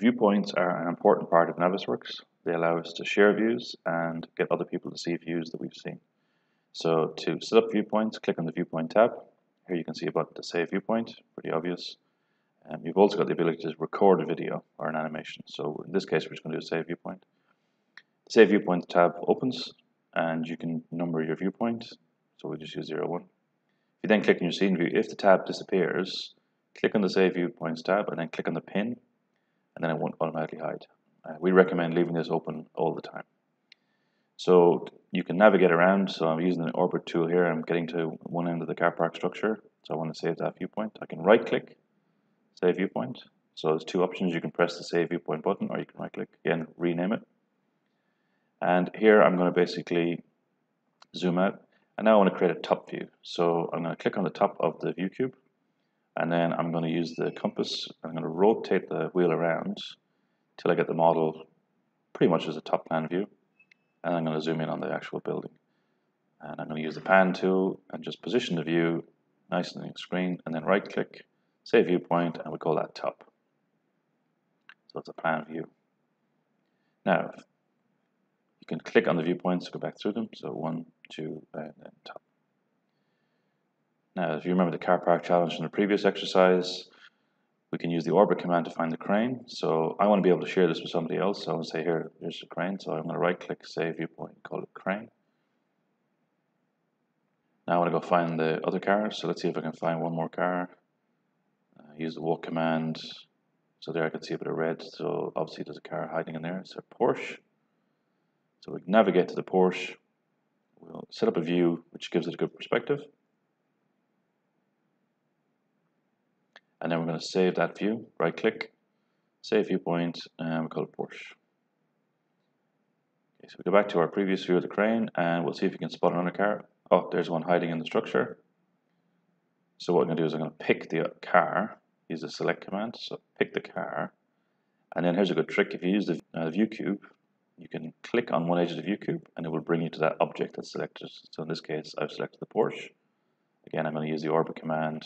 Viewpoints are an important part of Navisworks. They allow us to share views and get other people to see views that we've seen. So to set up viewpoints, click on the Viewpoint tab. Here you can see about the Save Viewpoint, pretty obvious. You've also got the ability to record a video or an animation. So in this case, we're just going to do a Save Viewpoint. The Save Viewpoint tab opens and you can number your viewpoint. So we'll just use 01. If you then click on your scene view, if the tab disappears, click on the Save Viewpoints tab and then click on the pin, and then it won't automatically hide. We recommend leaving this open all the time. So you can navigate around. So I'm using the orbit tool here. I'm getting to one end of the car park structure. So I want to save that viewpoint. I can right click, save viewpoint. So there's two options. You can press the save viewpoint button, or you can right click again, rename it. And here I'm going to basically zoom out. And now I want to create a top view. So I'm going to click on the top of the view cube. And then I'm going to use the compass. I'm going to rotate the wheel around till I get the model pretty much as a top plan view. And I'm going to zoom in on the actual building. And I'm going to use the pan tool and just position the view nice on the screen. And then right click, save viewpoint, and we call that top. So it's a plan view. Now, you can click on the viewpoints to go back through them. So 1, 2, and then top. Now, if you remember the car park challenge from the previous exercise, we can use the orbit command to find the crane. So I want to be able to share this with somebody else. So I'm going to say, here's the crane. So I'm going to right-click, save viewpoint, call it crane. Now I want to go find the other car. So let's see if I can find one more car. Use the walk command. So there I can see a bit of red. So obviously there's a car hiding in there. It's a Porsche. So we can navigate to the Porsche. We'll set up a view, which gives it a good perspective. And then we're going to save that view, right click, save viewpoint, and we call it Porsche. Okay, so we go back to our previous view of the crane, and we'll see if we can spot another car. Oh, there's one hiding in the structure. So what I'm going to do is I'm going to pick the car, use the select command, so pick the car. And then here's a good trick, if you use the view cube, you can click on one edge of the view cube, and it will bring you to that object that's selected. So in this case, I've selected the Porsche. Again, I'm going to use the orbit command,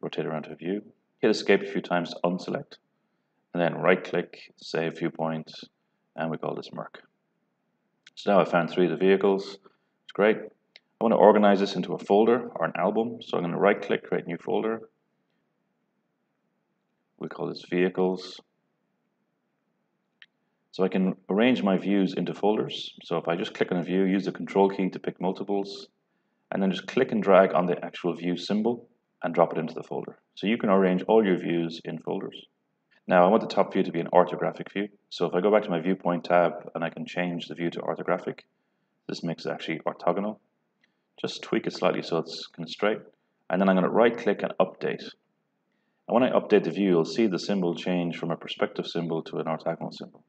rotate around to a view, hit escape a few times to unselect, and then right click, save viewpoint, and we call this Merc. So now I found three of the vehicles, it's great. I want to organize this into a folder or an album, so I'm going to right click, create new folder. We call this vehicles. So I can arrange my views into folders. So if I just click on a view, use the control key to pick multiples, and then just click and drag on the actual view symbol, and drop it into the folder. So you can arrange all your views in folders. Now I want the top view to be an orthographic view. So if I go back to my viewpoint tab and I can change the view to orthographic, this makes it actually orthogonal. Just tweak it slightly so it's kind of straight. And then I'm going to right click and update. And when I update the view, you'll see the symbol change from a perspective symbol to an orthogonal symbol.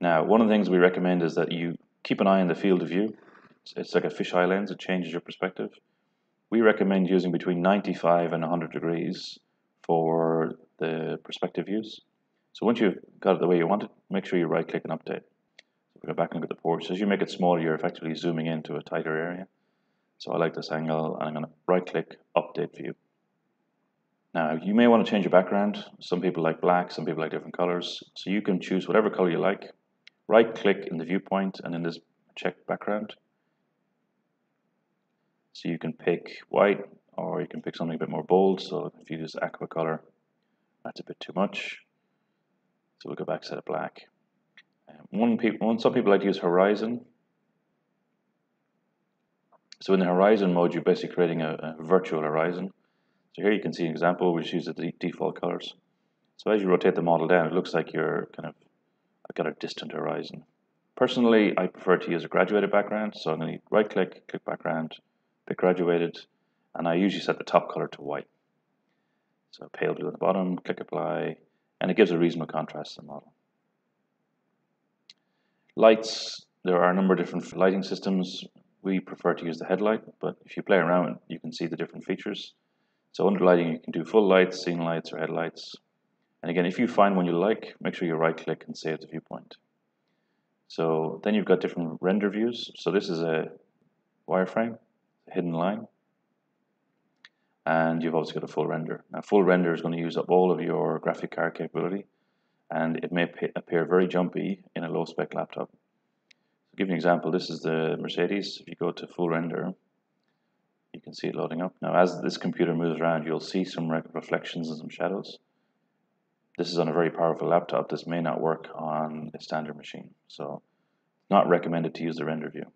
Now, one of the things we recommend is that you keep an eye on the field of view. It's like a fisheye lens, it changes your perspective. We recommend using between 95 and 100 degrees for the perspective views. So once you've got it the way you want it, make sure you right click and update. We'll go back and look at the Porsche. As you make it smaller, you're effectively zooming into a tighter area. So I like this angle, and I'm going to right click, update view. Now you may want to change your background. Some people like black, some people like different colors. So you can choose whatever color you like. Right click in the viewpoint and in this check background. So you can pick white, or you can pick something a bit more bold. So if you use aqua color, that's a bit too much. So we'll go back, set it black. Some people like to use horizon. So in the horizon mode, you're basically creating a virtual horizon. So here you can see an example. We just use the default colors. So as you rotate the model down, it looks like you're kind of, I've got a distant horizon. Personally, I prefer to use a graduated background. So I'm going to right click, click background. Pick graduated, and I usually set the top color to white. So pale blue at the bottom, click apply, and it gives a reasonable contrast to the model. Lights, there are a number of different lighting systems. We prefer to use the headlight, but if you play around, you can see the different features. So under lighting, you can do full lights, scene lights, or headlights. And again, if you find one you like, make sure you right click and save the viewpoint. So then you've got different render views. So this is a wireframe. Hidden line. and you've also got a full render. Now, full render is going to use up all of your graphic card capability, and it may appear very jumpy in a low-spec laptop. To give you an example, this is the Mercedes. If you go to full render, you can see it loading up. Now, as this computer moves around, you'll see some reflections and some shadows. This is on a very powerful laptop. This may not work on a standard machine, so not recommended to use the render view.